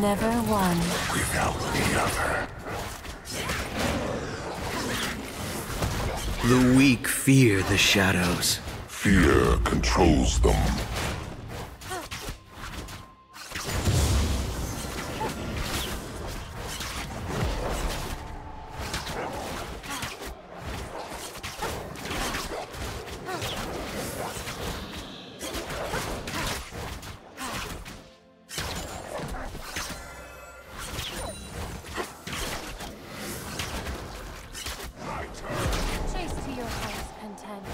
Never one without the other. The weak fear the shadows. Fear controls them. Chase to your house, contend.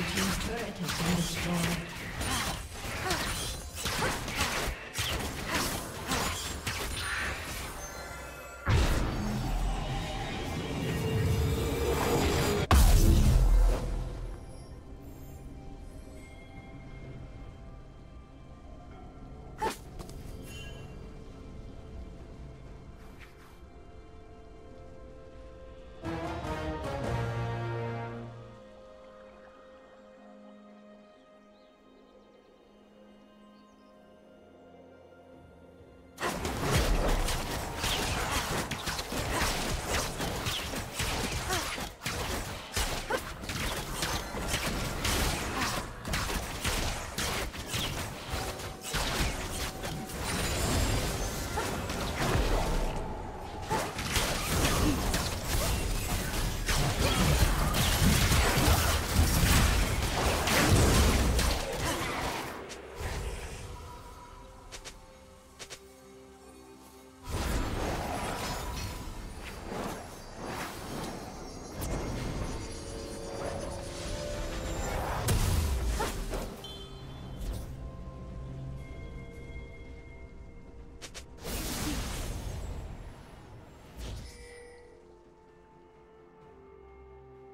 Blue team's turret has been destroyed.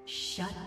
Shut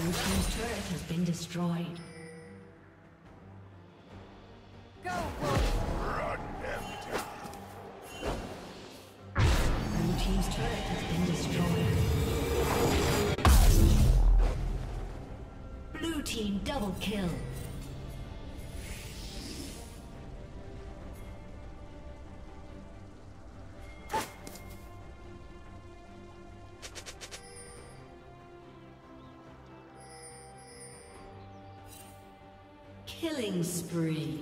Blue team's turret has been destroyed. Go, Wolf! Run them down. Blue team's turret has been destroyed. Blue team double kill. Killing spree.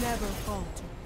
Never falter.